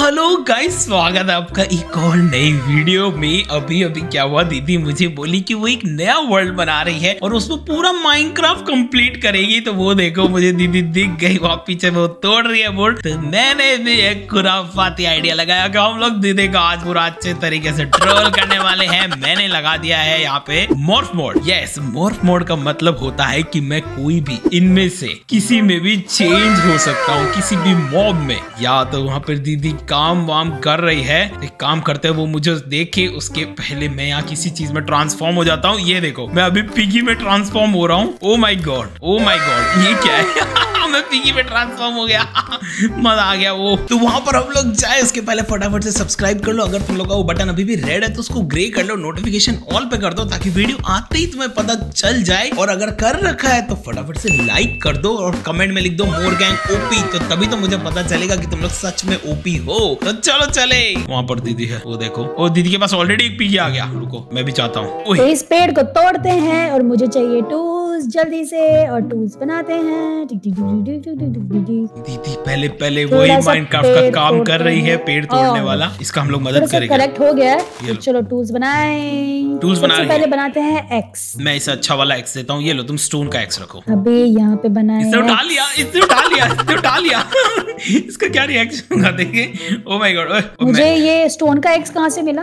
Hello guys, स्वागत है आपका एक और नई वीडियो में। अभी क्या हुआ, दीदी मुझे बोली कि वो एक नया वर्ल्ड बना रही है और उसमें पूरा माइनक्राफ्ट कंप्लीट करेगी। तो वो देखो मुझे दीदी दिख गई, वहां पीछे वो तोड़ रही है बोर्ड। तो मैंने भी एक खुराफाती आइडिया लगाया कि हम लोग दीदी को आज पूरा अच्छे तरीके से ट्रोल करने वाले है। मैंने लगा दिया है यहाँ पे morph mode. Yes, morph mode का मतलब होता है की मैं कोई भी इनमें से किसी में भी चेंज हो सकता हूँ, किसी भी मॉब में। या तो वहाँ पर दीदी काम वाम कर रही है, एक काम करते हैं वो मुझे देखे उसके पहले मैं यहाँ किसी चीज में ट्रांसफॉर्म हो जाता हूँ। ये देखो मैं अभी पिगी में ट्रांसफॉर्म हो रहा हूँ। ओ माय गॉड, ये क्या है? मैं पिगी में ट्रांसफॉर्म हो गया। मजा आ गया। वो तो वहां पर हम लोग जाए उसके पहले फटाफट से सब्सक्राइब कर लो। अगर तुम लोग का वो बटन अभी भी रेड है तो उसको ग्रे कर लो, नोटिफिकेशन ऑल पे कर दो ताकि वीडियो आते ही तुम्हें पता चल जाए। और अगर कर रखा है तो फटाफट से लाइक कर दो और कमेंट में लिख दो मोरगैंग ओपी, तो तभी तो मुझे पता चलेगा कि तुम लोग सच में ओपी हो। तो चलो चले। वहाँ पर दीदी है, वो देखो। और दीदी के पास ऑलरेडी एक पिगी आ गया। रुको मैं भी चाहता हूँ। इस पेड़ को तोड़ते हैं और मुझे चाहिए टूल्स जल्दी से, और टूल्स बनाते हैं। दीदी पहले वही माइनक्राफ्ट का काम कर रही है, पेड़ तोड़ने वाला। इसका हम लोग मदद करेंगे। करेक्ट हो गया। चलो टूल्स बनाएं। टूल्स बनाने पहले बनाते हैं एक्स। मैं इसे अच्छा वाला एक्स देता हूँ। ये लो, तुम स्टोन का एक्स रखो। अबे यहाँ पे बनाएं। इसने उठा लिया। इसका क्या रिएक्शन होगा देखे। ओ माय गॉड, मुझे ये स्टोन का एक्स कहाँ से मिला?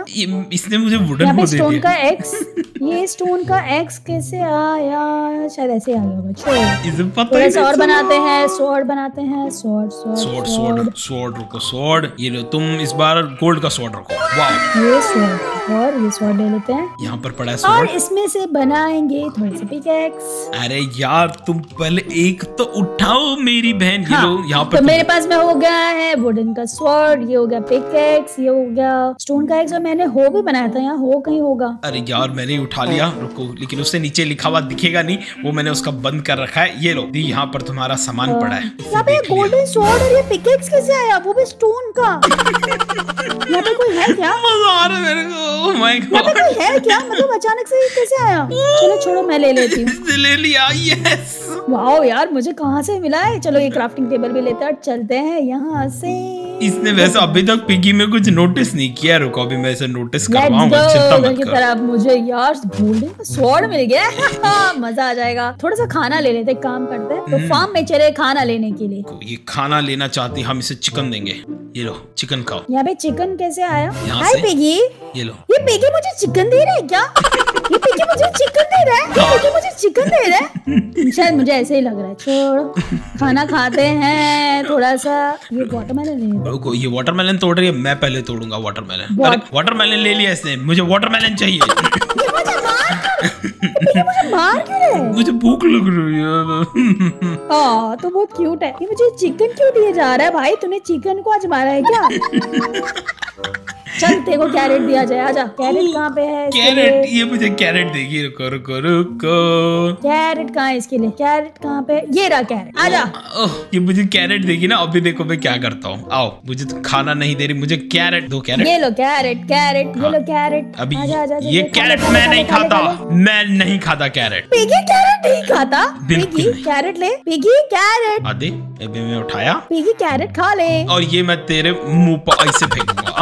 इसने मुझे वुडन को दे दिया। स्टोन का एक्स, ये स्टोन का एक्स कैसे आया? शायद ऐसे आया होगा। और बनाते हैं स्वॉर्ड। रुको, स्वॉर्ड ये लो, तुम इस बार गोल्ड का स्वॉर्ड रखो। वाह, ये स्वॉर्ड और ये स्वॉर्ड ले लेते हैं। यहाँ पर पड़ा है स्वॉर्ड और इसमें से बनाएंगे थोड़ी सी पिकैक्स। अरे यार तुम पहले एक तो उठाओ मेरी बहन। हाँ, ये लो यहाँ पर। तो मेरे पास में हो गया है वुडन का स्वॉर्ड, ये हो गया पिकैक्स, ये हो गया स्टोन का एक्स, और मैंने हो भी बनाया था। यहाँ हो कहीं होगा। अरे यार मैंने उठा लिया। रुको, लेकिन उससे नीचे लिखा हुआ दिखेगा नहीं, वो मैंने उसका बंद कर रखा है। ये लो, यहाँ पर तुम्हारा सामान पड़ा है। यहाँ पे गोल्डन स्वॉर्ड और ये पिकेक्स कैसे आया, वो भी स्टोन का? यहाँ पे कोई है क्या? मजा आ रहा है मेरे को। ओह माय गॉड, यहाँ पे कोई है क्या? मतलब अचानक से ये कैसे आया? चलो छोड़ो, मैं ले लेती हूँ। ले लिया। यस, वाओ यार मुझे कहाँ से मिला है। चलो ये क्राफ्टिंग टेबल भी लेते हैं और चलते हैं यहाँ से। इसने वैसे अभी तक पिगी में कुछ नोटिस नहीं किया। रुको अभी मैं इसे नोटिस करवाऊंगा, चिंता मत कर। अब मुझे यार गोल्डन का स्वॉर्ड मिल गया। मजा आ जाएगा। थोड़ा सा खाना ले लेते, काम करते हैं। तो फार्म में चले खाना लेने के लिए। ये खाना लेना चाहती, हम इसे चिकन देंगे। ये लो चिकन खाओ। यहाँ पे चिकन कैसे आया? Hi piggy. ये लो, ये पिगी मुझे चिकन दे रहा है क्या? ये पिगी मुझे चिकन दे रहा है। शायद मुझे ऐसे ही लग रहा है। छोड़ो, खाना खाते हैं थोड़ा सा। ये वाटरमेलन, ये वाटरमेलन तोड़ रही है। मैं पहले तोड़ूंगा वाटरमेलन। वाटरमेलन ले लिया इसने। मुझे वाटरमेलन चाहिए। मुझे भूख लग रही है। हाँ तो बहुत क्यूट है। ये मुझे चिकन क्यों दिए जा रहा है? भाई तूने चिकन को आज मारा है क्या? चल तेरे को कैरेट दिया जाए। आजा, कैरेट कहाँ पे है? कैरेट, ये मुझे कैरेट देगी। रुको कैरेट कहाँ है इसके लिए? कैरेट कहाँ पे? ये रहा कैरेट। आजा। ये मुझे कैरेट देगी ना। अभी देखो मैं क्या करता हूँ। आओ, मुझे तो खाना नहीं दे रही, मुझे कैरेट दो। कैरेट ये लो, कैरेट ये लो, कैरेट। अभी ये कैरेट मैं नहीं खाता, कैरेट। पिगी कैरेट नहीं खाता। पिगी कैरेट ले, पिगी कैरेट। आदि अभी मैं उठाया। पिगी कैरेट खा ले। और ये मैं तेरे मुँह पर ऐसे फेंकूंगा।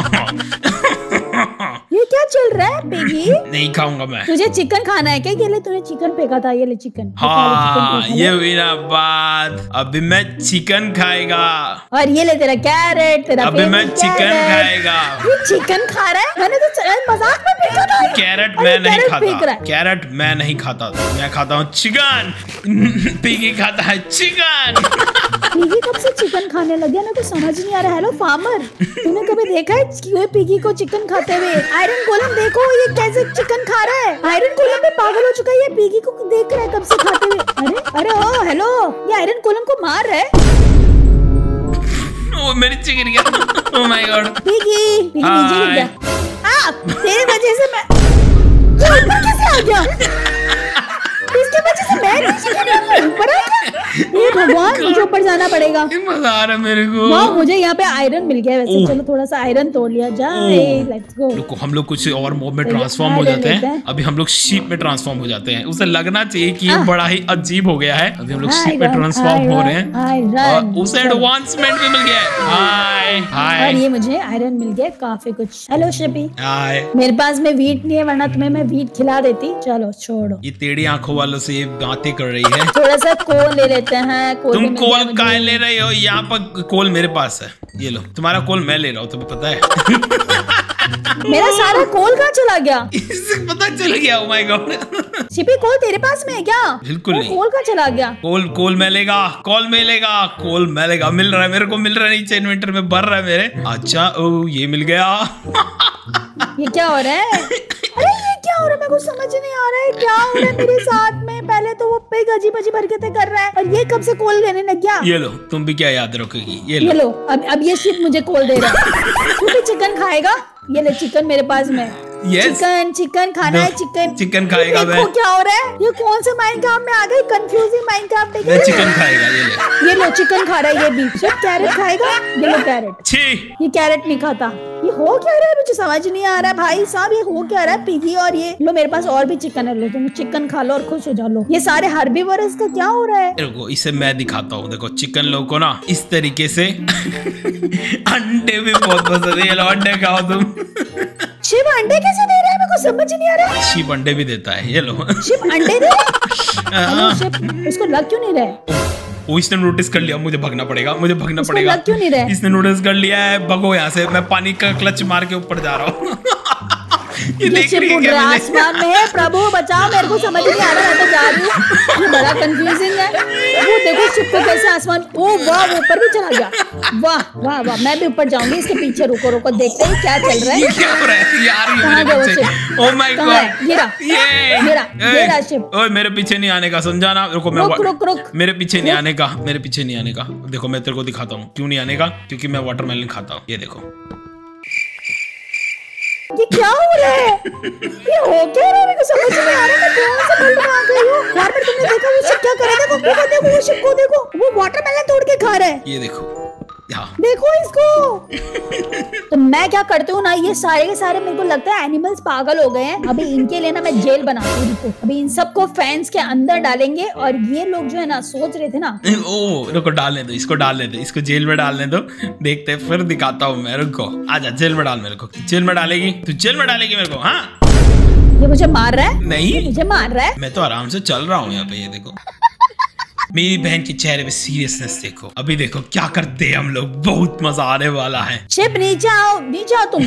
ये क्या चल रहा है पिगी? नहीं खाऊंगा मैं। तुझे चिकन खाना है क्या? ये ले, तूने चिकन फेंका था, ये ले चिकन। हाँ ये हुई ना बात। अभी मैं चिकन खाएगा। और ये ले तेरा कैरेट, तेरा। अभी मैं चिकन खाएगा। ये चिकन खा रहा है? मैंने तो मजाक में फेंका था। कैरेट मैं नहीं खाता, कैरेट मैं नहीं खाता। मैं खाता हूँ चिकन। पिगी खाता है चिकन। पिगी कब से चिकन खाने लग गया ना, कुछ समझ नहीं आ रहा। हेलो फार्मर, तूने कभी देखा है क्यों पिगी को चिकन खाते हुए? आयरन गोलम देखो, ये कैसे चिकन खा रहा है। आयरन गोलम भी पागल हो चुका है, पिगी को देख रहा है कब से खाते हुए। अरे ओ हेलो, ये आयरन गोलम को मार रहा है। ओ मेरी चिकन गया। ओ माय गॉड, पिगी नीचे गिर गया। आ तेरी वजह से मैं ऊपर कैसे आ गया? इसके वजह से मैं नीचे गिर गया, ऊपर आ गया। भगवान मुझे ऊपर जाना पड़ेगा। मजा आ रहा है मेरे को। वाह मुझे यहाँ पे आयरन मिल गया वैसे। चलो थोड़ा सा आयरन तोड़ लिया जाए, लेट्स गो। हम लोग कुछ और मोब में ट्रांसफॉर्म हो जाते हैं। अभी हम लोग शीप में ट्रांसफॉर्म हो जाते हैं। उसे लगना चाहिए कि बड़ा ही अजीब हो गया है। अभी हम लोग शीप में ट्रांसफॉर्म हो रहे हैं। उसे एडवांसमेंट भी मिल गया है और ये मुझे आयरन मिल गया काफी कुछ। हेलो शबी, मेरे पास में व्हीट नहीं है वरना तुम्हें मैं व्हीट खिला देती। चलो छोड़ो, ये टेढ़ी आंखों वालों से बातें कर रही है। थोड़ा सा कोल ले लेते हैं। तुम कोल काहे ले रहे हो? यहाँ पर कोल मेरे पास है, ये लो। तुम्हारा कोल मैं ले रहा हूँ, तुम्हें पता है। मेरा सारा कोल कहाँ चला गया? इससे पता चल गया। ओह माय गॉड। शिपी कोल तेरे पास में है क्या? बिल्कुल नहीं। कोल कहाँ चला गया? कोल मिलेगा, कोल मिलेगा, कोल मिलेगा। मिल रहा है मेरे को, मिल रहा है। नीचे इन्वेंटर में भर रहा है मेरे। अच्छा ओ ये मिल गया। ये क्या हो रहा है? अरे ये क्या हो रहा है? मेरे को समझ नहीं आ रहा है क्या हो रहा है मेरे साथ में। पहले तो वो पिग अजीब अजीब हरकतें कर रहा है और ये कब से कोल लेने लग गया। ये लो, तुम भी क्या याद रखोगी। ये लो अब ये शिप मुझे कोल दे रहा है। तू भी चिकन खाएगा? ये ले चिकन मेरे पास में। चिकन खाना है, चिकन खाएगा। देखो क्या हो रहा है, ये कौन से माइनक्राफ्ट में आ गई। कंफ्यूजिंग माइनक्राफ्ट है। चिकन खाएगा ये लो, चिकन खा रहा है ये भी। कैरेट खाएगा ये लो, कैरेट। छी ये कैरेट नहीं खाता। ये हो क्या रहा है मुझे समझ नहीं आ रहा है भाई साहब। ये हो क्या रहा है पिगी। और ये लो मेरे पास और भी चिकन है, लो तुम चिकन खा लो और खुश हो जाओ। लो ये सारे हर्बीवोरस का क्या हो रहा है। देखो इसे मैं दिखाता हूँ। देखो चिकन लोगों को ना इस तरीके से अंडे भी बहुत पसंद है। ये लो अंडे खाओ तुम। शिव अंडे कैसे दे रहा है, मेरे को समझ नहीं आ रहा है। शिव अंडे भी देता है। ये लो शिव अंडे दे रहा है। शिव इसको लग क्यों नहीं रहा है? वो इसने नोटिस कर लिया, मुझे भागना पड़ेगा, मुझे भागना पड़ेगा। क्यों नहीं रहा? इसने नोटिस कर लिया है। भगो यहाँ से, मैं पानी का क्लच मार के ऊपर जा रहा हूँ। आसमान में है, प्रभु बचाओ। मेरे को समझ नहीं आ रहा है, मैं जा रही हूँ। ये बड़ा कंफ्यूजिंग है। वो देखो शिप को कैसे आसमान। ओ वाह ऊपर भी चला गया। वाह वाह वाह, मैं भी ऊपर जाऊंगी इसके पीछे। रुको रुको, देखते हैं क्या चल रहा है। यार मेरे पीछे नहीं आने का समझाना। रुको मैं मेरे पीछे नहीं आने का, मेरे पीछे नहीं आने का। देखो मैं तेरे को दिखाता हूँ क्यों नहीं आने का, क्योंकि मैं वाटरमेलन खाता हूँ। ये देखो ये क्या हो रहा है, ये हो क्या रहा है, मेरे को समझ नहीं आ रहा। मैं कौन सा वर्ल्ड में आ गई हूँ यार। पर तुमने देखा वो शिप क्या कर रहा है? देखो वो शिप को देखो, वो वाटरमेलन तोड़ के खा रहा है। ये देखो देखो इसको। तो मैं क्या करती हूँ ना, ये सारे के सारे मेरे को लगता है एनिमल्स पागल हो गए हैं। अभी इनके लिए ना मैं जेल बनाती हूँ। अभी इन सबको फैंस के अंदर डालेंगे। और ये लोग जो है ना सोच रहे थे ना। ओ रुको डालने दो इसको, डालने दो इसको, जेल में डालने दो। देखते हैं फिर दिखाता हूँ मैं। रुको आजा, जेल में डाल मेरे को। जेल में डालेगी तू, जेल में डालेगी मेरे को। हाँ ये मुझे मार रहा है। नहीं मुझे मार रहा है, मैं तो आराम से चल रहा हूँ यहाँ पे। ये देखो मेरी बहन के चेहरे पे सीरियसनेस देखो। अभी देखो क्या करते हैं हम लोग, बहुत मजा आने वाला है। शिप नीचे आओ, नीचे आओ तुम।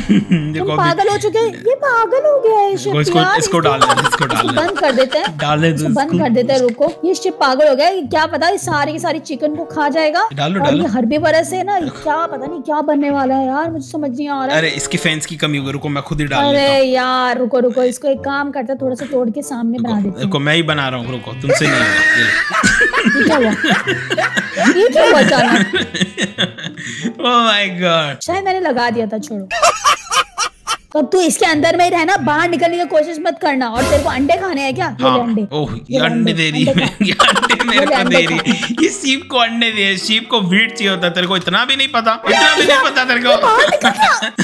देखो पागल हो चुके, ये पागल हो गया है शिप। इसको डाल दो, इसको डाल दो, बंद कर देते हैं, डाल दो, इसको बंद कर देते हैं। रुको ये शिप पागल हो गया है, क्या पता ये सारे के सारे चिकन को खा जाएगा। डालो डालो, हर्बीवोरस है ना, क्या पता नहीं क्या बनने वाला है यार, मुझे समझ नहीं आ रहा है। अरे इसके फैंस की कमी होगी, रुको मैं खुद ही डाल देता हूं। अरे यार रुको रुको, इसको एक काम करता है, थोड़ा सा तोड़ के सामने बना देते हैं। देखो मैं ही बना रहा हूँ, रुको तुमसे नहीं। क्या हुआ? ये क्या हुआ अचानक? ओह माय गॉड, शायद मैंने लगा दिया था। छोड़ो तो तू इसके अंदर में ही रहना, बाहर निकलने की कोशिश मत करना। और तेरे को अंडे खाने हैं क्या? हाँ। अंडे। ओह ये अंडे दे रही है, अंडे मेरे को दे रही है। ये शीप को अंडे दिए, शीप को व्हीट चाहिए होता। तेरे को इतना भी नहीं पता, इतना भी नहीं पता तेरे को।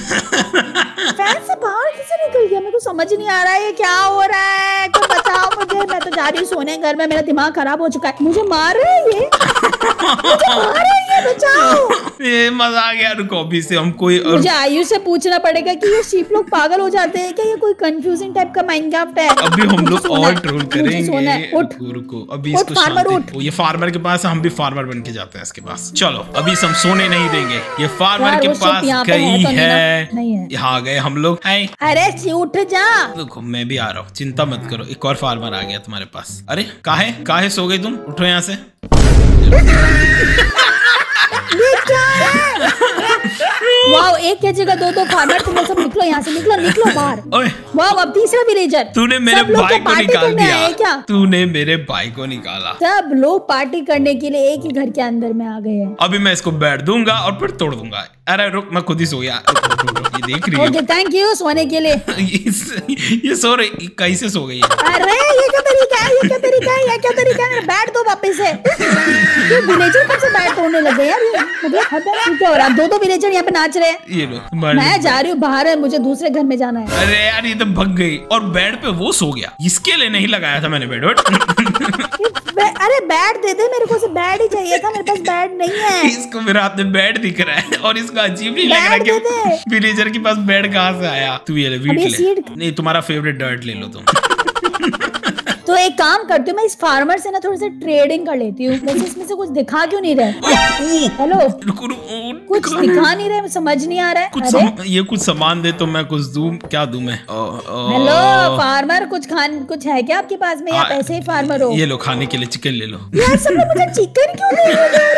फैंस से बाहर कैसे निकल गया, मेरे को समझ नहीं आ रहा है ये क्या हो रहा है। कोई बताओ मुझे, मैं तो जा रही हूँ सोने घर में, मेरा दिमाग खराब हो चुका है। मुझे मार रहा है ये, मुझे मार रहा है ये, बचाओ। ये मजा आ गया। रुको अभी से हम कोई मुझे आयुष से पूछना पड़ेगा कि ये शीप लोग पागल हो जाते हैं क्या। ये कोई कंफ्यूजिंग टाइप का माइनक्राफ्ट है। अभी हम लोग और ट्रोल करेंगे। रुको अभी इसको शांत करो। ये फार्मर के पास, हम भी फार्मर बन के जाते हैं इसके पास। चलो अभी हम सोने नहीं देंगे। ये फार्मर के पास गई है, यहाँ गए हम लोग। अरे उठ जा। देखो मैं भी आ रहा हूँ, चिंता मत करो। एक और फार्मर आ गया तुम्हारे पास। अरे काहे सो गई तुम, उठो यहाँ से। वाओ एक जगह दो फार्मर, तुम सब निकलो यहाँ से, निकलो निकलो बाहर। वाह अब तीसरा विलेजर। तूने मेरे भाई को निकाल दिया क्या? तूने मेरे भाई को निकाला। सब लोग पार्टी करने के लिए एक ही घर के अंदर में आ गए हैं। अभी मैं इसको बैठ दूंगा और फिर तोड़ दूंगा। अरे रुक मैं खुद ही सो गया। देख रही हूँ। थैंक यू सोने के लिए। ये सो रही कैसे सो गई? अरे ये क्या तरीका है, ये क्या तरीका है, ये क्या तरीका है? बैठ दो वापस है। ये विलेजर कब से बैठ तोड़ने लगे यार? ये मतलब क्या हो रहा है? दो दो विलेजर यहाँ पे नाच रहे हैं। ये लो मैं जा रही हूँ बाहर है, मुझे दूसरे घर में जाना है। अरे यार ये तो भग गई और बेड पे वो सो गया। इसके लिए नहीं लगाया था मैंने बेड। अरे बैट दे दे मेरे को, से बैट ही चाहिए था, मेरे पास बैट नहीं है। इसको मेरा हाथ में बैट दिख रहा है और इसको अजीब नहीं लग रहा कि विलेजर के पास बैट कहाँ से आया। तू ये ले वीट ले। नहीं तुम्हारा फेवरेट डर्ट ले लो तुम। तो एक काम करती हूँ मैं इस फार्मर से ना थोड़ी सी ट्रेडिंग कर लेती हूँ। मुझे इसमें से कुछ दिखा क्यों नहीं रहा है? हेलो कुछ दिखा नहीं रहा, समझ नहीं आ रहा है। कुछ ये कुछ सामान दे तो मैं कुछ दूं, क्या दूं मैं? हेलो फार्मर कुछ है क्या आपके पास में? आप ऐसे ही फार्मर हो। ये लो खाने के लिए चिकन ले लो। यार सब लोग मुझे चिकन क्यों दे रहे हैं?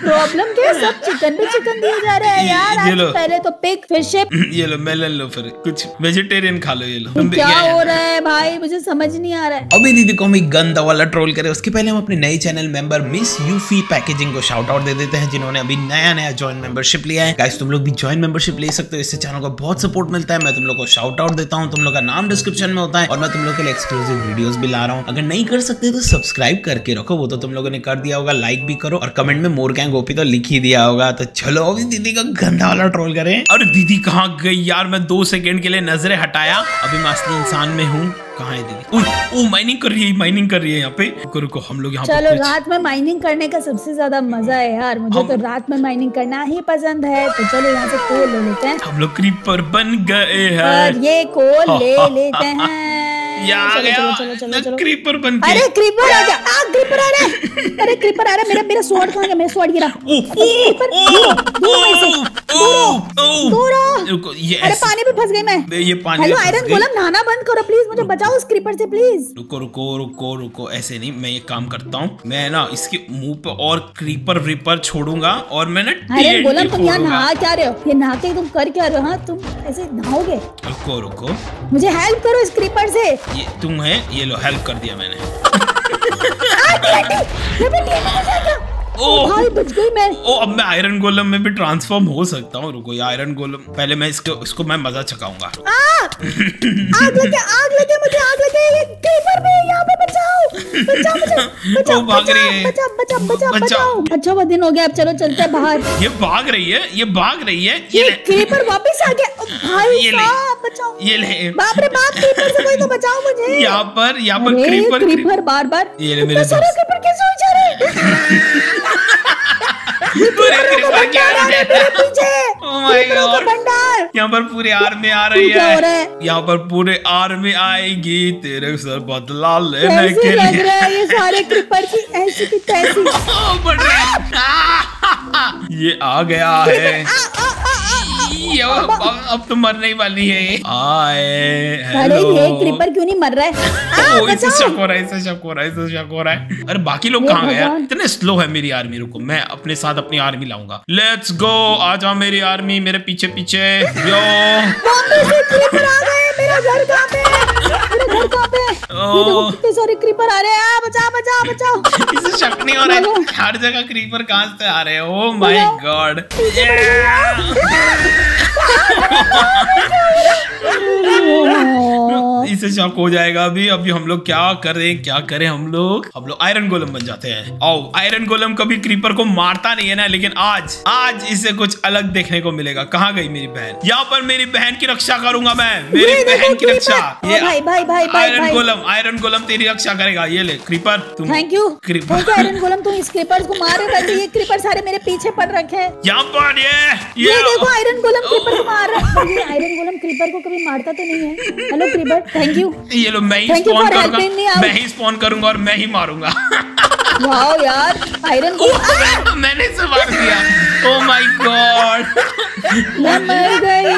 प्रॉब्लम क्या है? सब चिकन पे चिकन दिए जा रहे हैं यार। आज पहले तो पिग फिर शिप। ये लो मेलन लो, फिर कुछ वेजिटेरियन खा लो। ये लो क्या हो रहा है भाई, मुझे समझ नहीं आ रहा है। अभी दीदी को हम एक गंदा वाला ट्रोल करे उसके पहले हम अपने नए channel member miss Yufi packaging को शाउट आउट दे देते हैं जिन्होंने अभी नया नया ज्वाइन मेंबरशिप लिया है। गाइस तुम लोग भी ज्वाइन मेंबरशिप ले सकते हो, इससे चैनल को बहुत सपोर्ट मिलता है। मैं तुम लोग को शाउट आउट देता हूँ, तुम लोग का नाम डिस्क्रिप्शन में होता है और मैं तुम लोग के लिए एक्सक्लूसिव वीडियोस भी ला रहा हूँ। अगर नहीं कर सकते तो सब्सक्राइब करके रखो, वो तो तुम लोगों ने कर दिया होगा। लाइक भी करो और कमेंट में MoreGang गोपी तो लिख ही दिया होगा। तो चलो अभी दीदी का गंदा वाला ट्रोल करें। और दीदी कहाँ गई यार? मैं 2 सेकंड के लिए नजरें हटाया, अभी मैं असली इंसान में हूँ। कहाँ है दीदी? ओ माइनिंग कर रही है यहाँ पे। रुको रुको हम लोग यहाँ। चलो रात में माइनिंग करने का सबसे ज्यादा मजा है यार, मुझे तो रात में माइनिंग करना ही पसंद है। तो चलो यहाँ से कोल ले लेते हैं। हम लोग क्रीपर बन गए हैं, ये कोल ले लेते हैं। चलो क्रीपर बन गया। अरे क्रीपर आ गया, क्रीपर आ रहा है। अरे क्रीपर आ रहा है। मेरा स्वॉर्ड कहाँ गया? मेरा स्वॉर्ड गिरा। अरे पानी में फंस गई मैं। ये पानी। हेलो आयरन गोलम नहाना बंद करो प्लीज, मुझे बचाओ उस क्रीपर से प्लीज। रुको ऐसे नहीं, मैं ये काम करता हूँ, मैं ना इसके मुँह पे और क्रीपर व्रीपर छोड़ूंगा और मैंने। आयरन गोलम तुम यहाँ नहा क्या रहे हो? ये नहा के तुम कर क्या रहे हो? हाँ तुम ऐसे नहाओगे? रुको मुझे हेल्प करो इस क्रीपर से। ये तुम है, ये लो हेल्प कर दिया मैंने। ओ भाई बच गई मैं। ओ अब मैं आयरन गोलम में भी ट्रांसफॉर्म हो सकता हूँ। रुको ये आयरन गोलम पहले मैं इसको मैं मजा चखाऊंगा। आग लगे मुझे, आग लगे। ये क्रीपर भी यहाँ पे, बचाओ। अच्छा वो दिन हो गया, अब चलो चलते हैं बाहर। ये भाग रही है। ये क्रीपर वापस आ गया भाई साहब, बचाओ। ये ले बाप रे बाप, क्रीपर से कोई तो बचाओ मुझे। यहाँ पर क्रीपर बार-बार। ये ले मेरे सारे क्रीपर कैसे हो जा रहे? Oh my God! यहाँ पर पूरे आर्मी आ रही है। यहाँ पर पूरे आर्मी आएगी तेरे सर बदला लेने के लिए। ये सारे क्रीपर की ऐसी की तैसी। ये आ गया है। अब तो मरने ही वाली है। अरे ये क्रीपर क्यों नहीं मर रहा है? इससे शक हो रहा है। अरे बाकी लोग कहाँ गए? इतने स्लो है मेरी आर्मी। रुको मैं अपने साथ अपनी आर्मी लाऊंगा। लेट्स गो, आ जाओ मेरी आर्मी, मेरे पीछे पीछे। यो क्रीपर आ गए। मेरा घर कहाँ पे है? कितने सारे क्रीपर आ रहे हैं। बचाओ। इससे शक नहीं हो रहा है, हर जगह क्रीपर कहाँ से आ रहे हैं? Oh my god. इससे शक हो जाएगा। अभी हम लोग क्या करें? हम लोग आयरन गोलम बन जाते हैं। आओ, आयरन गोलम कभी क्रीपर को मारता नहीं है ना, लेकिन आज इसे कुछ अलग देखने को मिलेगा। कहाँ गई मेरी बहन? यहाँ पर मेरी बहन की रक्षा करूंगा मैं, मेरी बहन की रक्षा। ये आयरन गोलम तेरी रक्षा करेगा। ये ले creeper. Thank you creeper. Iron golem तुम इस क्रीपर को मारे बैठे, ये क्रीपर सारे मेरे पीछे पड़ रखे हैं। यहाँ पर ये देखो आयरन गोलम क्रीपर को मार रहा है। आयरन गोलम क्रीपर को कभी मारता तो नहीं है। Hello creeper thank you. ये लो मैं ही स्पॉन करूंगा और मैं ही मारूंगा। वाओ यार आयरन गोलम मैंने इसे मार दिया। ओह माय गॉड मैं मर गई।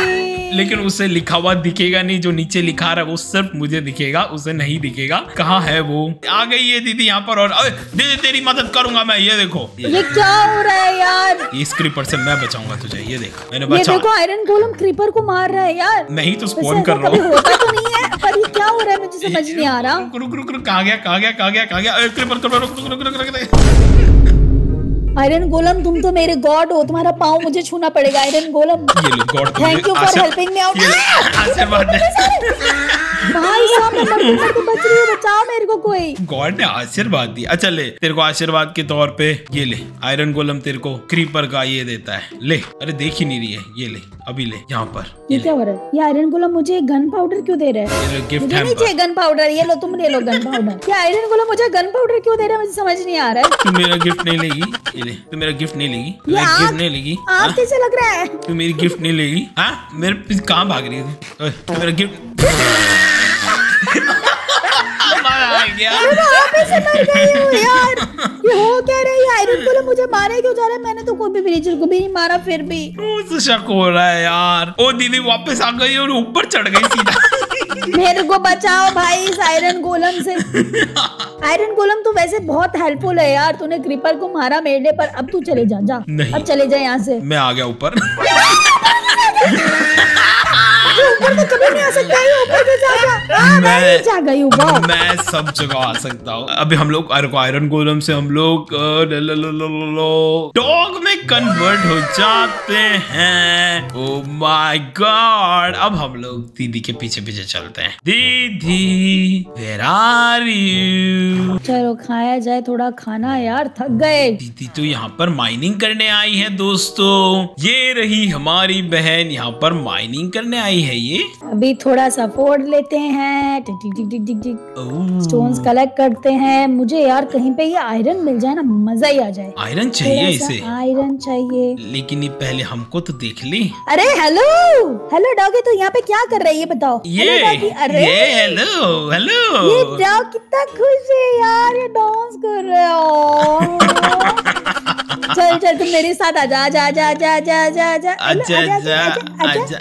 लेकिन उसे लिखा हुआ दिखेगा नहीं, जो नीचे लिखा रहा है वो सिर्फ मुझे दिखेगा, उसे नहीं दिखेगा। कहाँ है वो? आ गई है दीदी यहाँ पर। और दीदी तेरी मदद करूंगा मैं, ये देखो ये क्या हो रहा है यार, इस क्रीपर से मैं बचाऊंगा तुझे, ये देखो मैंने बचाया। आयरन गोलम क्रीपर को मार रहा है यार, नहीं तो स्पॉन कर रहा हूँ। पर ये क्या हो रहा है मुझे समझ नहीं आ रहा। रुक रुक रुक, कहाँ गया कहाँ गया कहाँ गया कहाँ गया क्रीपर, क्रीपर रुक रुक रुक रुक। आयरन गोलम तुम तो मेरे गॉड हो, तुम्हारा पाँव मुझे छूना पड़ेगा iron golem. Thank you for helping me out. भाई साहब मैं मरने से बच रही हूं, बचाओ मेरे को कोई। गॉड ने आशीर्वाद दिया। अच्छा ले, तेरे को आशीर्वाद के तौर पे ये ले, आयरन गोलम तेरे को क्रीपर का ये देता है, ले। अरे देख ही नहीं रही है, ये ले अभी ले। यहाँ पर ये क्या हो रहा है? ये आयरन गोलम मुझे गन पाउडर क्यों दे रहा है? गिफ्ट है, मुझे गन पाउडर, ये लो तुम ले लो गन पाउडर। ये आयरन गोलम मुझे गन पाउडर क्यों दे रहा है, मुझे समझ नहीं आ रहा है। तुम मेरा गिफ्ट नहीं लेगी, तू मेरा गिफ्ट नहीं लेगी, गिफ्ट नहीं लेगी। आप कैसे लग रहा है? तू मेरी गिफ्ट नहीं लेगी। हाँ मेरे पीछे कहाँ भाग रही है तू? मेरा गिफ्ट आ गया। यार ये हो क्या रही है? आयरन गोलम मुझे मारे क्यों जा रहा है? मैंने तो कोई भी विलेजर को भी नहीं मारा, फिर भी मुझे शक हो रहा है यार। ओ दीदी वापस आ गई और ऊपर चढ़ गई सीधा। मेरे को बचाओ भाई इस आयरन गोलम से। आयरन गोलम तो वैसे बहुत हेल्पफुल है यार, तूने क्रीपर को मारा मेरे पर, अब तू चले जा, जा नहीं। अब चले जा यहाँ से। मैं आ गया ऊपर। ऊपर तो कभी नहीं आ सकता, ऊपर तो जा जा। मैं जा गई ऊपर, मैं सब जगह आ सकता हूँ। अभी हम लोग आयरन गोलम से हम लोग डॉग में कन्वर्ट हो जाते हैं। ओह माय गॉड, अब हम लोग दीदी के पीछे पीछे चलते हैं। दीदी वेयर आर यू? चलो खाया जाए थोड़ा खाना, यार थक गए। दीदी तो यहाँ पर माइनिंग करने आई है दोस्तों, ये रही हमारी बहन यहाँ पर माइनिंग करने आई है। ये अभी थोड़ा सा फोड़ लेते हैं, स्टोन्स कलेक्ट करते हैं। मुझे यार कहीं पे ये आयरन मिल जाए ना, मजा ही आ जाए। आयरन चाहिए इसे, आयरन चाहिए, लेकिन ये पहले हमको तो देख ले। अरे हेलो हेलो डॉगी, तो यहाँ पे क्या कर रही है बताओ? ये अरे हेलो हेलो, ये डॉग कितना खुश है यार, ये डांस कर रहे हो। चल चल तुम मेरे साथ आजा आजा आजा आजा आजा आजा आजा आजा।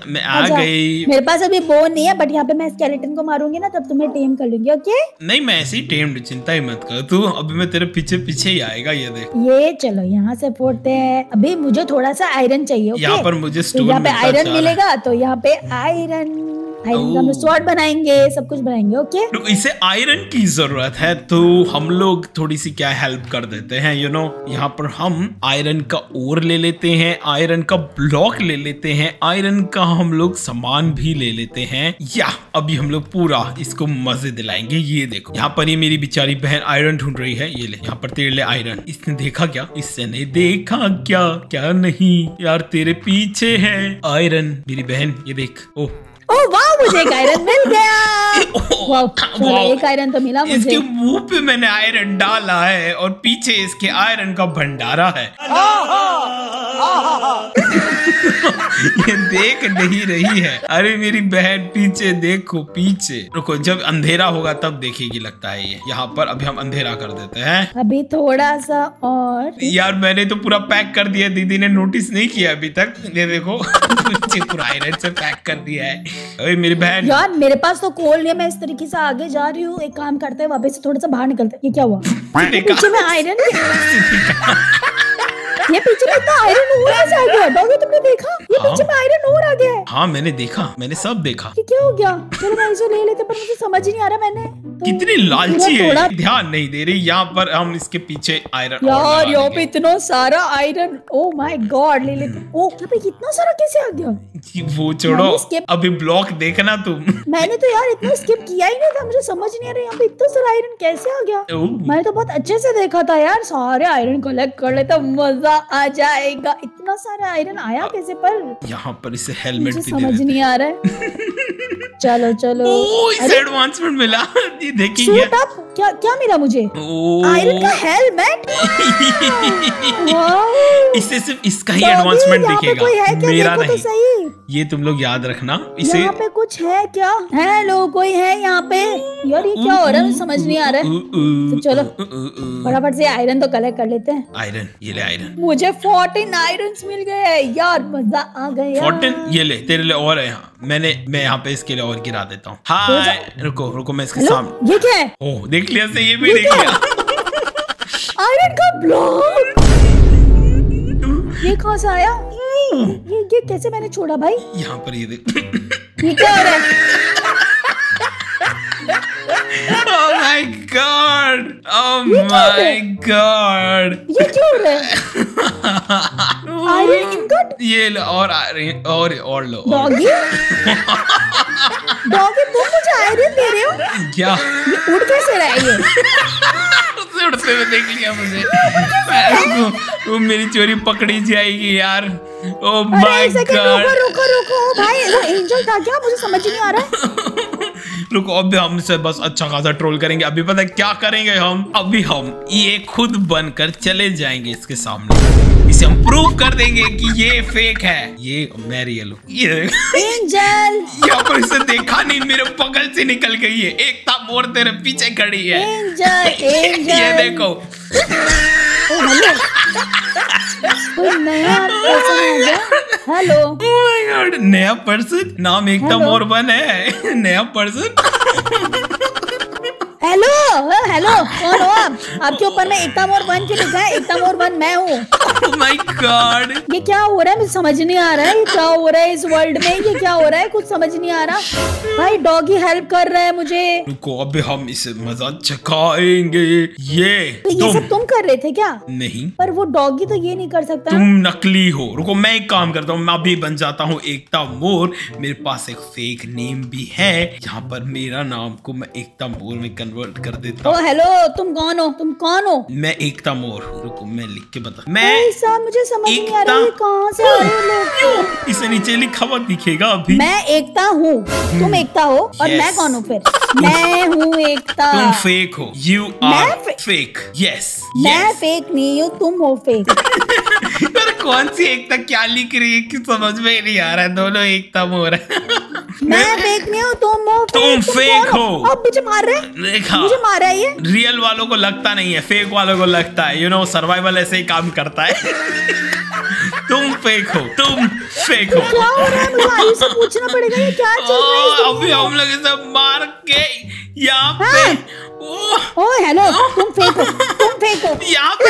मैं आ गई, मेरे पास अभी बोन नहीं है, बट यहाँ पे मैं स्केलेटन को मारूंगी ना, तब तुम्हें टेम कर लूंगी। ओके नहीं मैं ऐसे ही टेम, चिंता ही मत कर तू, अभी मैं तेरे पीछे पीछे ही आएगा। ये देख ये, चलो यहाँ से फोड़ते हैं। अभी मुझे थोड़ा सा आयरन चाहिए, यहाँ पर मुझे यहाँ पे आयरन मिलेगा, तो यहाँ पे आयरन का हम स्वॉर्ड बनाएंगे, सब कुछ बनाएंगे। ओके इसे आयरन की जरूरत है तो हम लोग थोड़ी सी क्या हेल्प कर देते हैं, यू नो। यहाँ पर हम आयरन का ओर ले लेते हैं, आयरन का ब्लॉक ले लेते हैं, आयरन का हम लोग सामान भी ले लेते हैं। या अभी हम लोग पूरा इसको मजे दिलाएंगे। ये देखो यहाँ पर ये मेरी बेचारी बहन आयरन ढूंढ रही है, ये ले यहाँ पर तेरे लिए आयरन। इसने देखा क्या, इसने देखा क्या? क्या नहीं यार तेरे पीछे है आयरन मेरी बहन, ये देख। ओह ओह वाह, मुझे एक आयरन मिल गया। चलो एक आयरन तो मिला मुझे। इसके मुंह पे मैंने आयरन डाला है और पीछे इसके आयरन का भंडारा है। ये देख नहीं रही है। अरे मेरी बहन पीछे देखो, पीछे रुको, जब अंधेरा होगा तब देखेगी लगता है। ये यहाँ पर अभी हम अंधेरा कर देते हैं, अभी थोड़ा सा। और यार मैंने तो पूरा पैक कर दिया, दीदी ने नोटिस नहीं किया अभी तक। ये देखो पूरा आयरन से पैक कर दिया है। अरे मेरी बहन, यार मेरे पास तो कोल नहीं है, मैं इस तरीके से आगे जा रही हूँ। एक काम करते हैं, वापस से थोड़ा सा बाहर निकलते हैं। ये क्या हुआ? पीछे में आयरन, ये पीछे में इतना आयरन ओर आ गया। डॉगी तुमने देखा? ये पीछे में आयरन ओर आ गया है। हाँ मैंने देखा, मैंने सब देखा। ये क्या हो गया? चलो मैं इसे ले लेते, पर मुझे समझ ही नहीं आ रहा मैंने तो। कितनी लालची है, ध्यान नहीं दे रही। यहाँ पर हम इसके पीछे आयरन, यार यहाँ पे इतना सारा आयरन, ओ माय गॉड ले लेते। ओ पे कितना सारा कैसे आ गया? वो छोड़ो, अभी ब्लॉक देखना तुम। मैंने तो यार इतना स्किप किया ही नहीं था, मुझे समझ नहीं आ रहा यहाँ पे इतना सारा आयरन कैसे आ गया। मैंने तो बहुत अच्छे से देखा था यार, सारे आयरन कलेक्ट कर लेता, मजा आ जाएगा। इतना सारा आयरन आया कैसे? पर यहाँ पर इसे हेलमेट भी समझ नहीं आ रहा है। चलो चलो, ओ, इसे एडवांसमेंट मिला। ये देखिए क्या क्या मिला मुझे? आयरन का हेलमेट। इससे सिर्फ इसका ही एडवांसमेंट दिखेगा, मेरा नहीं। ये तुम लोग याद रखना। इसे यहाँ पे कुछ है क्या? हेलो, कोई है यहाँ पे? यार ये क्या हो रहा है, समझ नहीं आ रहा है। तो चलो फटाफट से आयरन तो कलेक्ट कर लेते हैं। आयरन, ये ले आयरन। मुझे 14 आयरन मिल गए यार, मजा आ गया। 14 ये ले, तेरे लिए और है यहाँ। मैं यहाँ पे इसके लिए और गिरा देता हूँ। हाँ रुको रुको, मैं इसके सामने। ये क्या है? ओह देख लिया से, ये भी देख लिया। आयरन का ब्लॉक ये कहाँ से आया? ये कैसे मैंने छोड़ा भाई? यहाँ पर ये देख, ये क्या हो रहा है? Oh my God! Oh my God! ये क्यों हो रहा है? आयरन इनकट? ये लो और लो। डॉगी? डॉगी तुम मुझे आयरन दे रहे हो? क्या? ये उड़ कैसे रहा है ये? उड़ते हुए देख लिया मुझे, वो मेरी चोरी पकड़ी जाएगी यार। ओ माय गॉड, रुको रुको भाई, वो एंजल था क्या? मुझे समझ नहीं आ रहा है। रुको, अभी हम इसे बस अच्छा खासा ट्रोल करेंगे। अभी पता क्या करेंगे हम, अभी हम ये खुद बनकर चले जाएंगे इसके सामने। इसे हम प्रूव कर देंगे कि ये फेक है, ये मैं रियल हूँ। एंजल यहाँ पर, इसे देखा नहीं, मेरे पकड़ से निकल गई है। एकता मोर तेरे पीछे खड़ी है। Angel, angel. ये देखो। हेलो, नया पर्सन, नाम एकता मोर बन है, नया पर्सन। हेलो हेलो, कौन हो आप? आपके ऊपर में एकता मोर वन क्यों लिखा है? एकता मोर वन मैं हूँ। Oh my God! ये क्या हो रहा है, मुझे समझ नहीं आ रहा है। ये क्या हो रहा है इस वर्ल्ड में? ये क्या हो रहा है, कुछ समझ नहीं आ रहा भाई। डॉगी हेल्प कर रहा है मुझे। रुको, अबे हम इसे मजा चखाएंगे। ये सब तुम कर रहे थे क्या? नहीं, पर वो डॉगी तो ये नहीं कर सकता। तुम नकली हो। रुको, मैं एक काम करता हूँ, मैं अभी बन जाता हूँ एकता मोर। मेरे पास एक फेक नेम भी है, यहाँ पर मेरा नाम को मैं एकता मोर में कन्वर्ट कर देता हूँ। हेलो, तुम कौन हो? तुम कौन हो? मैं एकता मोर हूँ। रुको मैं लिख के बता। मैं साहब, मुझे समझ नहीं आ रहा है कहाँ से आए लोग। इसे नीचे लिखा हुआ दिखेगा अभी। मैं एकता हूँ, तुम एकता हो, और मैं कौन हूँ फिर? मैं हूँ एकता। तुम फेक हो। You are fake. यस, मैं फेक नहीं हूँ, तुम हो फेक। कौन सी एकता क्या लिख रही है कि समझ में नहीं आ रहा है। दोनों एकता मोर है। मैं फेक नहीं हूँ, तुम फेक हो। अब मुझे मार रहे हैं, देखा मुझे मार रहा है ये। रियल वालों को लगता नहीं है, फेक वालों को लगता है। यू नो, सर्वाइवल ऐसे ही काम करता है। तुम फेक हो, तुम फेक हो। क्या हो रहा है, मुझे आयु से पूछना पड़ेगा ये क्या चल रहा है। अभी हम लोग इसे मार के यहाँ पे। ओ हेलो, तुम फेक हो, तुम फेक हो। यहाँ पे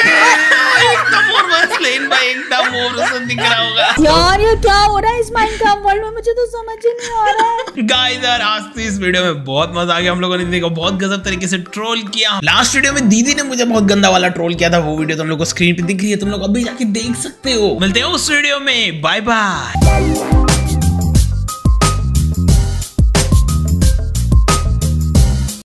एकदम और बस लेन बाय एकदम और उसे दिख रहा होगा। यार ये क्या हो रहा है इस माइनक्राफ्ट वर्ल्ड में, मुझे तो समझ ही नहीं आ रहा है। गाइस यार, आज तो इस वीडियो में बहुत मजा आ गया। हम लोगों ने देखा बहुत गजब तरीके से ट्रोल किया। लास्ट वीडियो में दीदी ने मुझे बहुत गंदा वाला ट्रोल किया था, वो वीडियो तुम लोग को स्क्रीन पे दिख रही है, तुम लोग अभी जाके देख सकते हो। मिलते हैं उस वीडियो में, बाय बाय।